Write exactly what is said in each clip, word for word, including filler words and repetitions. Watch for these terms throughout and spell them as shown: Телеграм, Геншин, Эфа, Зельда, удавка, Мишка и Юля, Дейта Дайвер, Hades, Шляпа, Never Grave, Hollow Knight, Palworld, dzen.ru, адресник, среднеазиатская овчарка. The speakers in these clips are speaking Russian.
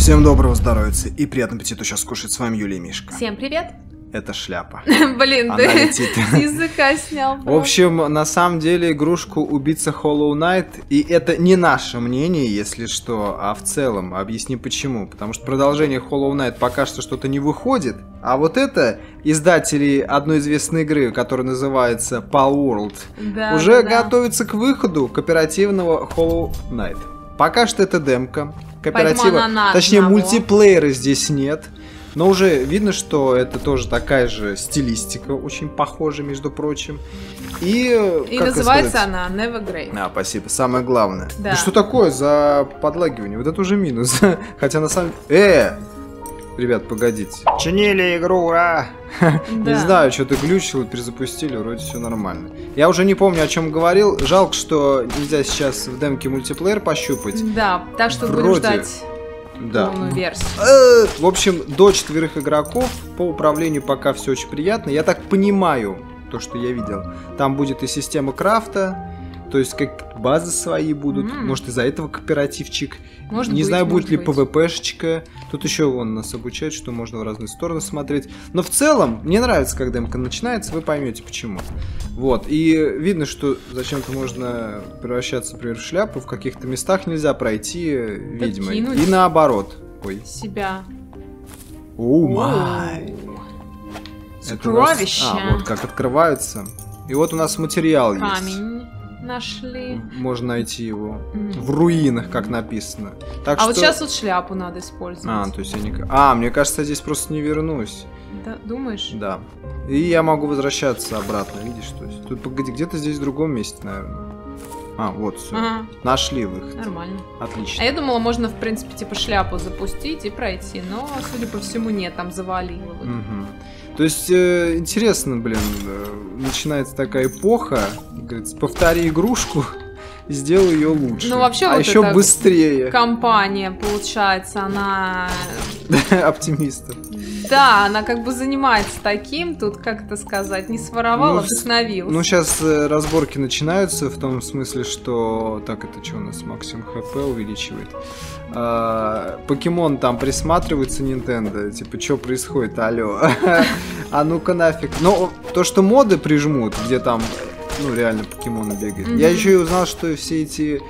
Всем доброго здоровья и приятного аппетита. Сейчас кушать с вами Юля и Мишка. Всем привет. Это шляпа. Блин, ты языка снял. В общем, на самом деле игрушку убийца Hollow Knight, и это не наше мнение, если что, а в целом объясни почему. Потому что продолжение Hollow Knight пока что что-то не выходит, а вот это издатели одной известной игры, которая называется Palworld, уже готовится к выходу кооперативного Hollow Knight. Пока что это демка. Кооператива, на точнее одного. Мультиплеера здесь нет, но уже видно, что это тоже такая же стилистика, очень похожа, между прочим. И, и называется она Never Grave. А, спасибо, самое главное. Да. Да что такое за подлагивание? Вот это уже минус. Хотя на самом деле... Э! Ребят, погодите. Чинили игру, ура! Да. Не знаю, что-то глючило, перезапустили, вроде все нормально. Я уже не помню, о чем говорил. Жалко, что нельзя сейчас в демке мультиплеер пощупать. Да, так что вроде... будем ждать да. полную версию. Э -э -э. В общем, до четверых игроков. По управлению пока все очень приятно. Я так понимаю, то, что я видел. Там будет и система крафта. То есть, как базы свои будут. Mm. Может, из-за этого кооперативчик. Может Не быть, знаю, будет ли пвпшечка. Тут еще вон нас обучают, что можно в разные стороны смотреть. Но в целом, мне нравится, когда демка начинается, вы поймете почему. Вот. И видно, что зачем-то можно превращаться, например, в шляпу. В каких-то местах нельзя пройти, видимо. И наоборот. Ой. Себя. О май. Сокровище. А, вот как открывается. И вот у нас материал есть. Камень. Нашли. Можно найти его mm. в руинах, как написано. Так а что... вот сейчас вот шляпу надо использовать. А, то есть я не... а, мне кажется, я здесь просто не вернусь. Да, думаешь? Да. И я могу возвращаться обратно, видишь? То есть... Тут, погоди, где-то здесь в другом месте, наверное. А, вот, все. Ага. Нашли выход. Нормально. Отлично. А я думала, можно, в принципе, типа шляпу запустить и пройти, но, судя по всему, нет, там завалило. Вот. Угу. То есть, э, интересно, блин, э, начинается такая эпоха, говорится, повтори игрушку и сделай ее лучше. Ну, вообще, а вот еще быстрее. Компания, получается, она... Оптимистов. Да, она как бы занимается таким, тут, как это сказать, не своровала, ну, вдохновилась. Ну, сейчас э, разборки начинаются, в том смысле, что... Так, это что у нас? Максимум ХП увеличивает. А, покемон там присматривается, Nintendo, типа, что происходит, алло. А ну-ка нафиг. Но то, что моды прижмут, где там, ну, реально покемоны бегают. Я еще и узнал, что все эти...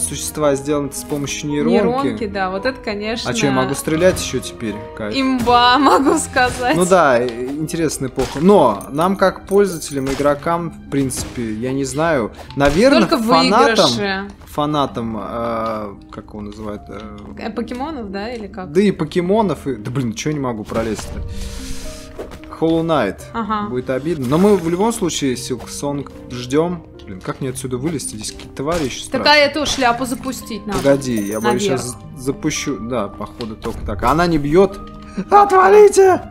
существа сделаны с помощью нейронки. Нейронки, да, вот это, конечно... А что, я могу стрелять еще теперь? Кайф. Имба, могу сказать. Ну да, интересная эпоха. Но нам, как пользователям, игрокам, в принципе, я не знаю, наверное, фанатам... Фанатам, э, как его называют? Э, покемонов, да, или как? Да и покемонов, и... Да блин, что я не могу пролезть-то? Hollow Knight. Ага. Будет обидно. Но мы в любом случае Silk Song ждем. Блин, как мне отсюда вылезти? Здесь какие-то твари еще. Такая эту шляпу запустить надо. Погоди, я боюсь, сейчас запущу. Да, походу только так. Она не бьет. Отвалите!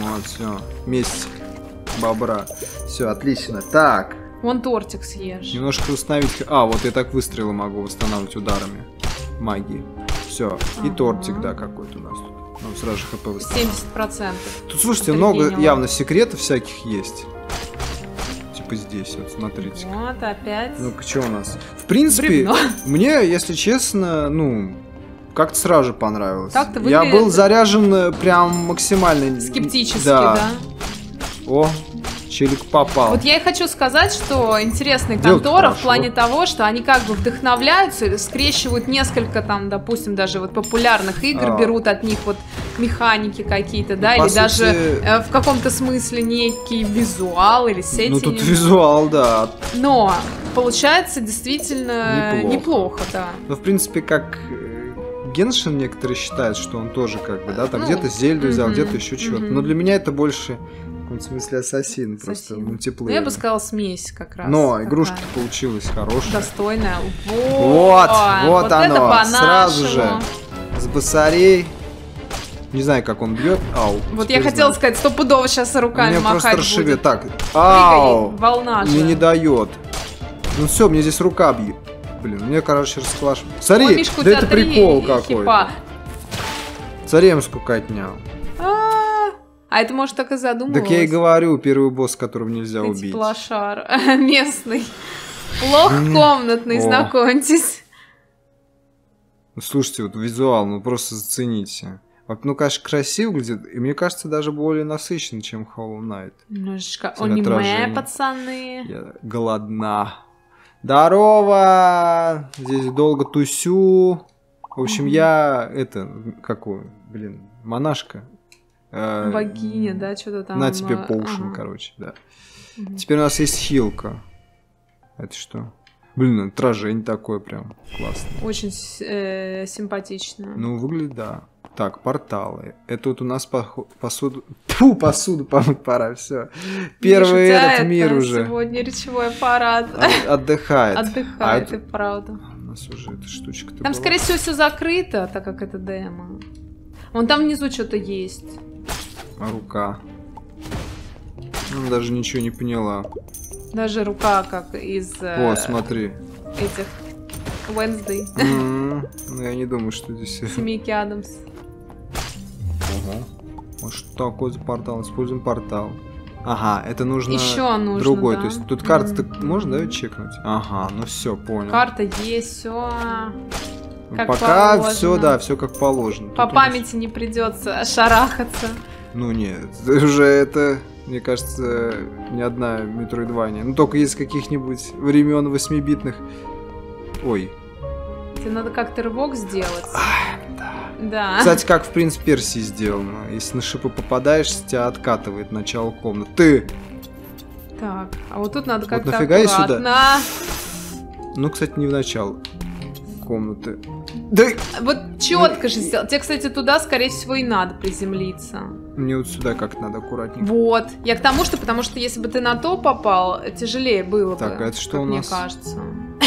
Вот, все. Месть бобра. Все, отлично. Так. Вон тортик съешь. Немножко установить. А, вот я так выстрелы могу восстанавливать ударами. Магии. Все. И тортик, да, какой-то у нас тут. Нам сразу же ХП восстановили. семьдесят процентов. Тут, слушайте, много явно секретов всяких есть. Здесь вот смотрите. Вот опять. Ну что у нас? В принципе, бревно. Мне, если честно, ну как-то сразу же понравилось. Выглядит... Я был заряжен прям максимально. Скептически, да. да. О, челик попал. Вот я и хочу сказать, что интересные конторы в плане того, что они как бы вдохновляются, скрещивают несколько там, допустим, даже вот популярных игр, а. берут от них вот механики какие-то, да, ну, или сути... даже э, в каком-то смысле некий визуал или сеттинг. Ну, тут визуал, да. Но получается действительно неплохо, неплохо да. Ну, в принципе, как Геншин некоторые считают, что он тоже как бы, да, там ну, где-то Зельду взял, угу, где-то еще чего-то. Угу. Но для меня это больше, в каком смысле, ассасин, ассасин. Просто мультиплеер. Ну, я бы сказала, смесь как раз. Но игрушка получилась хорошая. Достойная. Вот, вот, вот оно, сразу же. С басарей. Не знаю, как он бьет. Ау. Вот я хотела сказать, стопудово сейчас руками махать будет. Так. Ау. Волна же. Мне не дает. Ну все, мне здесь рука бьет. Блин, мне, короче, расклашивает. Смотри, да это прикол какой-то. Смотри, я сколько отнял. А это, может, так и задумывалось. Так я и говорю, первый босс, которого нельзя убить. Плашар. Местный. Плохкомнатный, знакомьтесь. Слушайте, вот визуал, ну просто зацените. Ну, конечно, красиво выглядит, и мне кажется, даже более насыщен, чем Hollow Knight. Немножечко аниме, пацаны. Я голодна. Здорово! Здесь долго тусю. В общем, mm-hmm. я, это, какую, блин, монашка. Э, Богиня, да, что-то там. На тебе поушен, ага. короче, да. Mm-hmm. Теперь у нас есть хилка. Это что? Блин, отражение такое прям классное. Очень э, симпатично. Ну, выглядит, да. Так, порталы. Это вот у нас по посуду... Фу, посуду помыть пора, все. Первый Миша, этот да, мир это уже. Сегодня речевой аппарат. От, отдыхает. Отдыхает, а и это... правда. У нас уже эта штучка-то Там, была. Скорее всего, все закрыто, так как это демо. Вон там внизу что-то есть. Рука. Ну, даже ничего не поняла. Даже рука как из... О, смотри. Этих... Wednesday. Mm-hmm. Ну, я не думаю, что здесь... Семейки Адамс. Ага. Вот что такое за портал? Используем портал. Ага, это нужно, Еще нужно другой. Да. То есть тут карты mm-hmm. можно, да, чекнуть? Ага, ну все, понял. Карта есть, все. Как Пока положено. все, да, все как положено. По тут памяти нас... не придется шарахаться. Ну нет, уже это, мне кажется, ни одна метроидвания. Ну только из каких-нибудь времен восьмибитных. Ой. Тебе надо как-то рывок сделать. Да. Кстати, как в «Принц Персии» сделано. Если на шипы попадаешь, тебя откатывает начало комнаты. Ты! Так, а вот тут надо как-то вот нафига я сюда? Ну, кстати, не в начало комнаты. Да. Вот четко же сделал. Тебе, кстати, туда, скорее всего, и надо приземлиться. Мне вот сюда как-то надо аккуратненько. Вот. Я к тому, что потому что если бы ты на то попал, тяжелее было так, бы. Так, это что у нас? Мне кажется.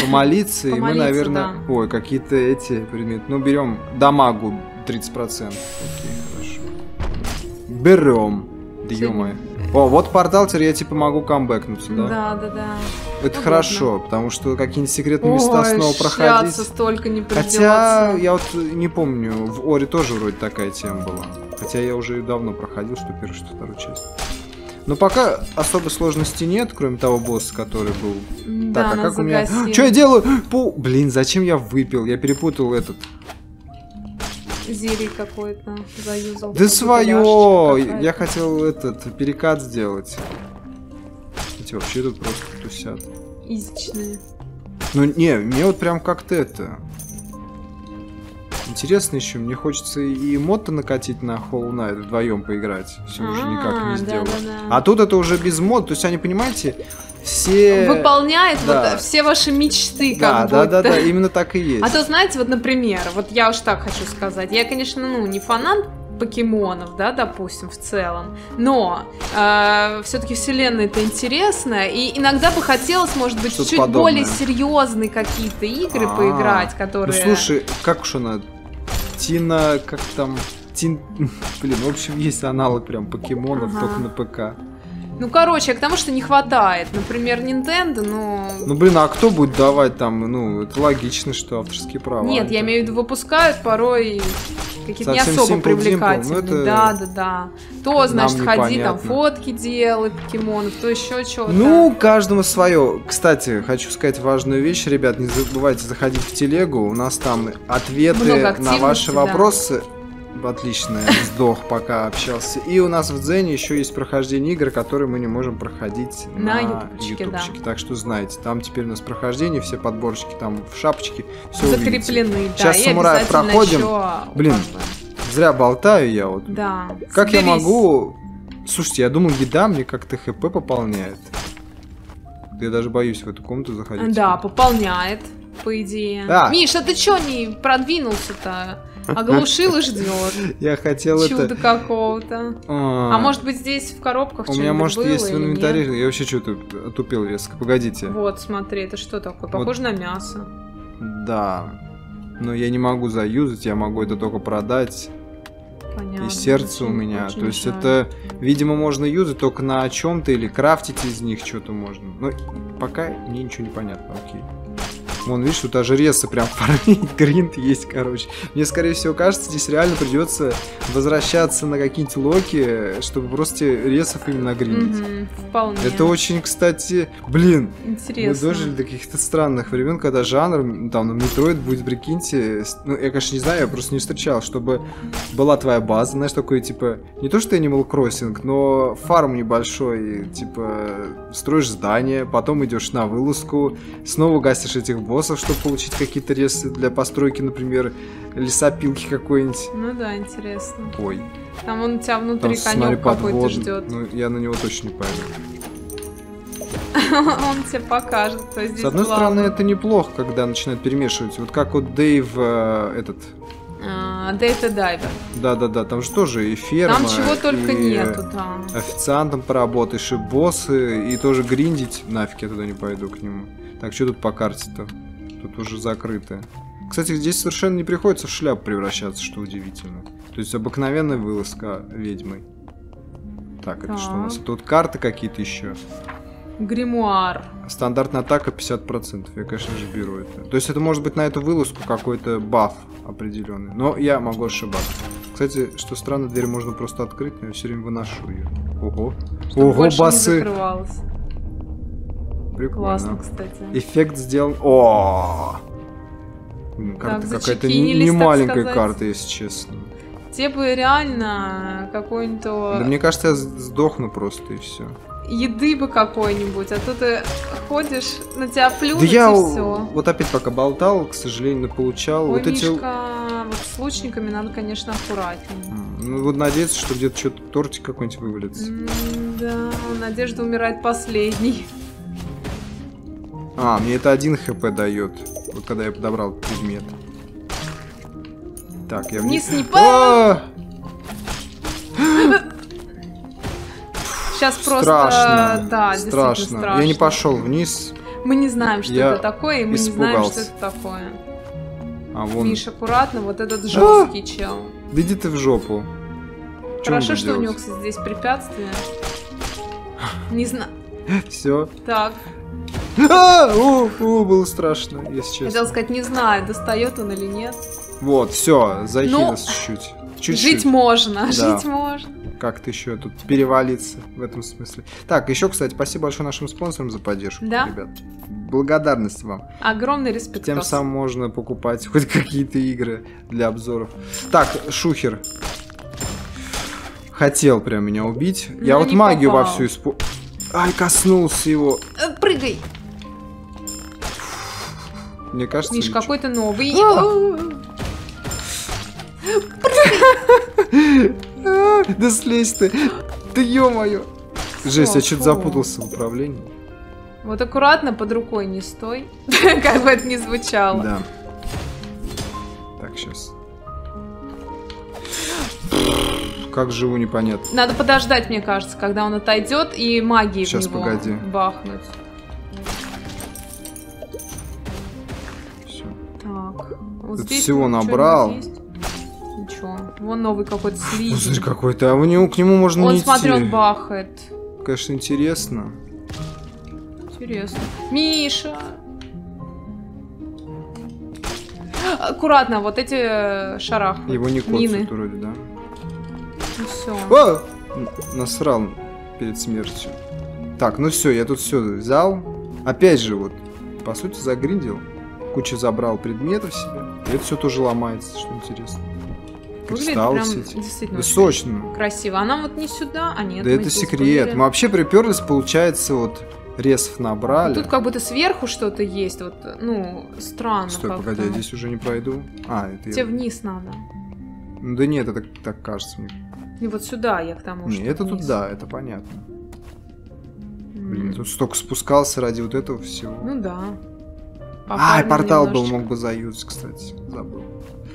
Помолиться, и мы, наверное... Да. Ой, какие-то эти предметы. Ну, берем дамагу тридцать процентов. Окей, хорошо. Берем. Да ё-моё. О, вот портал, теперь я типа могу камбэкнуться, да? Да, да, да. Это ну, хорошо, ладно. Потому что какие-нибудь секретные места Ой, снова проходить. Столько не Хотя, я вот не помню, в Оре тоже вроде такая тема была. Хотя я уже давно проходил, что первую, что вторую часть. Но пока особой сложности нет, кроме того босса, который был. Да, так, а как загасила. у меня... Что я делаю? Пу... Блин, зачем я выпил? Я перепутал этот. Зелень какой-то заюзал. Да свое! Я хотел этот перекат сделать. Эти вообще тут просто тусят. Изичные. Ну не, мне вот прям как-то это... Интересно еще, мне хочется и мода накатить на Hollow Knight, вдвоем поиграть. Все уже никак не сделать. А тут это уже без мод, то есть они, понимаете, все... Выполняет вот все ваши мечты, как будто. Да, да, да, именно так и есть. А то, знаете, вот, например, вот я уж так хочу сказать, я, конечно, ну, не фанат покемонов, да, допустим, в целом, но э, все-таки вселенная-то интересная, и иногда бы хотелось, может быть, чуть подобное. более серьезные какие-то игры а -а -а. поиграть, которые... Ну, слушай, как уж она... Тина, как там... Тин... Блин, в общем, есть аналог прям покемонов, ага. только на ПК. Ну, короче, а к тому, что не хватает. Например, Nintendo, ну... Ну, блин, а кто будет давать там... Ну, это логично, что авторские права. Нет, это... я имею в виду, выпускают порой какие-то не особо simple, привлекательные. Simple, это... Да, да, да. То, значит, Нам ходи непонятно. там, фотки делай покемонов, то еще что-то. Ну, каждому свое. Кстати, хочу сказать важную вещь, ребят, не забывайте заходить в телегу. У нас там ответы на ваши да. вопросы. Отлично, сдох, пока общался. И у нас в Дзене еще есть прохождение игр, которые мы не можем проходить на, на ютубчике. Да. Так что знайте, там теперь у нас прохождение, все подборщики там в шапочке. Все закреплены, увидите. Да. Сейчас самураев проходим. Блин, зря болтаю я вот. Да. Как Соберись. я могу... Слушайте, я думал, еда мне как-то хп пополняет. Я даже боюсь в эту комнату заходить. Да, пополняет, по идее. Да. Миша, ты чё не продвинулся-то? Оглушил и ждет. Я хотел это... Чудо какого-то. А может быть здесь в коробках что-нибудь было? У меня может есть в инвентаре. Я вообще что-то отупил резко. Погодите. Вот, смотри, это что такое? Похоже на мясо. Да. Но я не могу заюзать, я могу это только продать. Понятно. И сердце у меня. То есть это, видимо, можно юзать только на чем-то или крафтить из них что-то можно. Но пока мне ничего не понятно. Окей. Вон, видишь, тут даже резы прям фармить, гринд есть, короче. Мне, скорее всего, кажется, здесь реально придется возвращаться на какие-нибудь локи, чтобы просто резов именно гриндить. Mm-hmm, вполне. Это очень, кстати, блин, интересно. Мы дожили до каких-то странных времен, когда жанр, там, ну, Метроид будет, прикиньте, ну, я, конечно, не знаю, я просто не встречал, чтобы была твоя база, знаешь, такой, типа, не то, что Animal Crossing, но фарм небольшой, типа, строишь здание, потом идешь на вылазку, снова гасишь этих боссов, чтобы получить какие-то ресы для постройки, например, лесопилки какой-нибудь. Ну да, интересно. Ой. Там он у тебя внутри конек какой-то ждет. Ну, я на него точно не пойду. Он тебе покажет, что здесь. С одной стороны, это неплохо, когда начинают перемешивать. Вот как вот Дэйв этот... Дейта Дайвер. Да-да-да, там же тоже и ферма. Там чего только нету там. Официантом поработаешь, и боссы, и тоже гриндить. Нафиг я туда не пойду к нему. Так, что тут по карте-то? Тут уже закрыто. Кстати, здесь совершенно не приходится в шляпу превращаться, что удивительно. То есть обыкновенная вылазка ведьмой. Так, это что у нас? Тут карты какие-то еще. Гримуар. Стандартная атака пятьдесят процентов. Я, конечно же, беру это. То есть это может быть на эту вылазку какой-то баф определенный. Но я могу ошибаться. Кстати, что странно, дверь можно просто открыть, но я все время выношу ее. Ого. Чтобы ого, басы. Прикольно. Классно, кстати. Эффект сделан. О! Карта какая-то не маленькая карта, если честно. Тебе бы реально какой-нибудь... Да мне кажется, я сдохну просто и все. Еды бы какой-нибудь, а то ты ходишь, на тебя плюнут, да я и все. Вот опять пока болтал, к сожалению, получал. Ой, вот Мишка, эти... вот с лучниками надо, конечно, аккуратнее. Ну вот надеяться, что где-то что-то тортик какой-нибудь вывалится. М да, надежда умирает последней. А, мне это один хп дает, вот когда я подобрал предмет. Так, я вниз не по. Сейчас просто... Страшно, да, страшно. страшно. Я не пошел вниз. Мы не знаем, что я это такое, и мы испугался. не знаем, что это такое. А вон... Миш, аккуратно, вот этот жесткий а! чел. Да иди ты в жопу. Хорошо, что делать? У него, кстати, здесь препятствия. Не знаю. Все. Так. А! О, о, было страшно, если честно. Хотел сказать, не знаю, достает он или нет. Вот, все, захилился чуть-чуть. Чуть-чуть. Жить можно, да. жить можно. Как-то еще тут перевалиться в этом смысле. Так, еще, кстати, спасибо большое нашим спонсорам за поддержку, да? ребят. Благодарность вам. Огромный респект. Тем самым можно покупать хоть какие-то игры для обзоров. Так, шухер. Хотел прям меня убить. Но я вот магию попал. вовсю использую. Ай, коснулся его. Прыгай. Мне кажется... Миш, какой-то новый. Прыгай. Да слезь ты! Да ё-моё! Жесть, я что-то запутался в управлении. Вот аккуратно, под рукой не стой. Как бы это ни звучало. Да. Так, сейчас. Как живу, непонятно. Надо подождать, мне кажется, когда он отойдет и магии в него бахнуть. Все. Так. Тут всего набрал. Вон новый какой-то слизь. Пузырь какой-то, а в него, к нему можно он, не смотри, идти. Он, смотри, он бахает. Конечно, интересно. Интересно. Миша! Аккуратно, вот эти шарахнут. Его не коцают вроде, да? Ну все. А! Насрал перед смертью. Так, ну все, я тут все взял. Опять же, вот, по сути, загриндил. Кучу забрал предметов себе. И это все тоже ломается, что интересно. Выглядит прям высочно. Красиво. Она вот не сюда, а нет. Да это секрет. Мы вообще приперлись, получается, вот резов набрали. Тут как будто сверху что-то есть. Вот, ну, странно. Стой, погоди, я здесь уже не пройду. А, это тебе вниз надо. Ну да нет, это так кажется мне. И вот сюда я к тому же. Не, это тут да, это понятно. Блин, тут столько спускался ради вот этого всего. Ну да. А, портал был, мог бы заюзать, кстати. Забыл.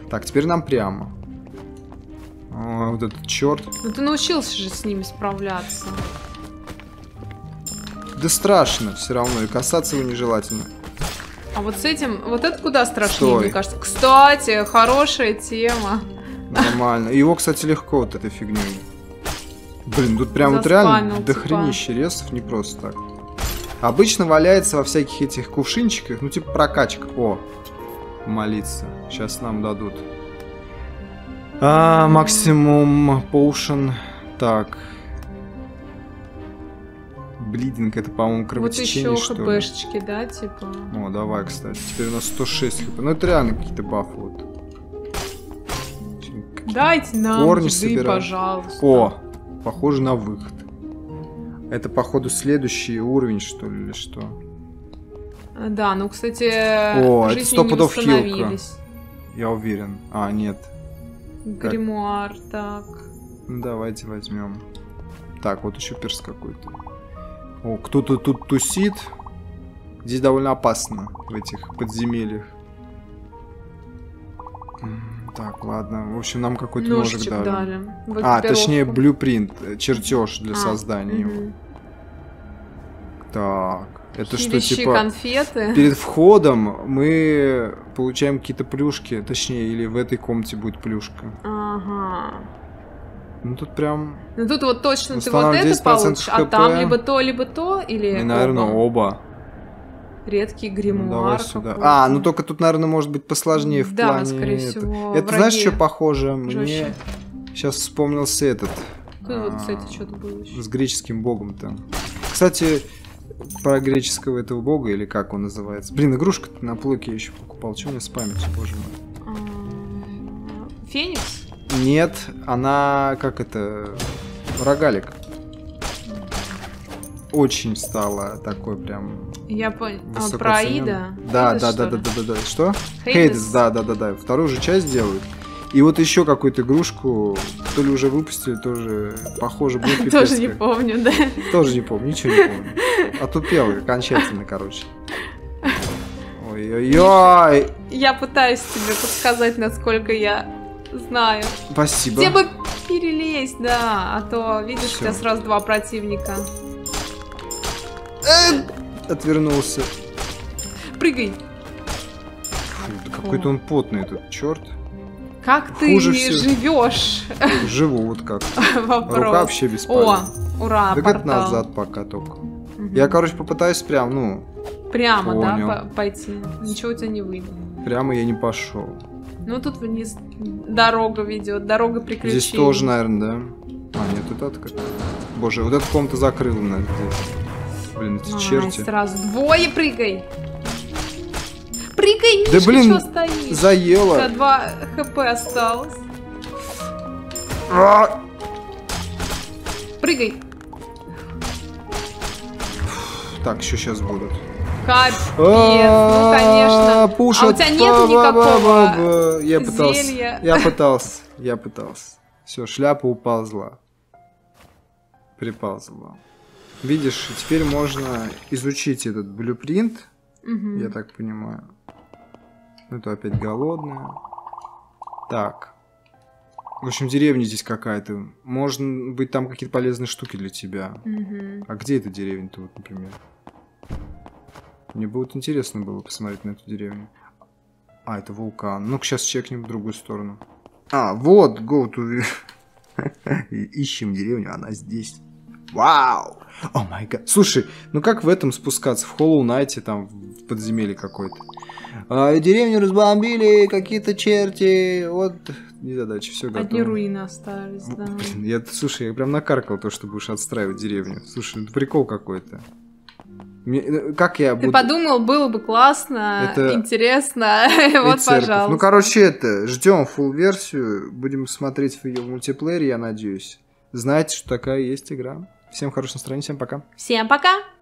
Так, теперь нам прямо. О, вот этот черт. Ну ты научился же с ними справляться. Да страшно все равно, и касаться его нежелательно. А вот с этим, вот это куда страшнее, Стой. мне кажется. Кстати, хорошая тема. Нормально. Его, кстати, легко вот этой фигней. Блин, тут прям вот реально дохренище резов, не просто так. Обычно валяется во всяких этих кувшинчиках, ну типа прокачка. О, молиться. Сейчас нам дадут. А, максимум поушен. Так. Блидинг, это, по-моему, кровотечение, вот еще что ли? ХПшечки, да, типа? О, давай, кстати. Теперь у нас сто шесть хп. Ну, это реально какие-то бафы. Вот. Дайте нам корни собирать, пожалуйста. О, похоже на выход. Это, походу, следующий уровень, что ли, или что? Да, ну, кстати, о, это сто пудов хилка. Я уверен. А, нет. Гримуар, так. Ну, давайте возьмем. Так, вот еще перс какой-то. О, кто-то тут тусит. Здесь довольно опасно, в этих подземельях. Так, ладно. В общем, нам какой-то ножик дали. дали. А, точнее, блюпринт, чертеж для а, создания угу. его. Так, это Хилищи, что, типа, конфеты. Перед входом мы получаем какие-то плюшки, точнее, или в этой комнате будет плюшка. Ага. Ну тут прям... Ну тут вот точно ты вот это получишь, а там либо то, либо то, или... И, наверное, оба. Редкий гримуар. Ну, а, ну только тут, наверное, может быть посложнее в да, плане... скорее это. всего. Это враги. Знаешь, что похоже? Жестче. Мне сейчас вспомнился этот. Тут, а, вот, кстати, что-то было еще. С греческим богом-то. Кстати, про греческого этого бога, или как он называется? Блин, игрушка-то на плойке я еще покупал. Чего у меня с памятью, боже мой? Феникс? Нет, она, как это, рогалик. Очень стала такой прям... Я понял. А, про Аида? Да, Hades, да, да, да, да, да, да. Что? Hades, да, да, да, да. Вторую же часть делают. И вот еще какую-то игрушку, то ли уже выпустили, тоже похоже будет. Тоже не помню, да? Тоже не помню, ничего не помню. Отупел окончательно, короче. Ой-ой-ой! Я пытаюсь тебе подсказать, насколько я... Знаю. Спасибо. Где бы перелезть, да, а то, видишь, Всё. у тебя сразу два противника. Э! Отвернулся. Прыгай. Да какой-то он потный, этот черт. Как Хуже ты всех... живешь? Живу вот как. Вопрос. Рука вообще бесполезна. О, ура, да портал. назад пока только. Угу. Я, короче, попытаюсь прям, ну... Прямо, понял. да, по пойти. Ничего у тебя не выйдет. Прямо я не пошел. Ну, тут вниз дорога ведет, дорога приключений. Здесь тоже, наверное, да? А, нет, тут открыто. Боже, вот эта комната закрыла, наверное, здесь. Блин, эти а, черти. сразу двое прыгай. Прыгай, Мишка, да, блин, чё стоишь? заело. У тебя два хп осталось. А! Прыгай. Так, еще сейчас будут. Капец, ну конечно. Пушат. А у тебя нету никакого я пытался, зелья? Я пытался, я пытался. Все, шляпа уползла. Приползла. Видишь, теперь можно изучить этот блюпринт, угу. я так понимаю. Это опять голодная. Так. В общем, деревня здесь какая-то. Можно быть, там какие-то полезные штуки для тебя. Угу. А где эта деревня-то, вот, например? Мне бы вот интересно было посмотреть на эту деревню. А, это вулкан. Ну-ка, сейчас чекнем в другую сторону. А, вот, go to... Ищем деревню, она здесь. Вау! О май гад. Слушай, ну как в этом спускаться? В Hollow Knight, там, в подземелье какой-то. А, деревню разбомбили, какие-то черти. Вот, незадача, все готово. Одни руины остались, да. Блин, я, слушай, я прям накаркал то, что будешь отстраивать деревню. Слушай, это прикол какой-то. Мне, как я буду... Ты подумал, было бы классно, это... интересно, вот, пожалуйста. Ну, короче, это, ждем фулл-версию, будем смотреть ее в мультиплеере, я надеюсь. Знаете, что такая есть игра. Всем хорошего настроения, всем пока. Всем пока!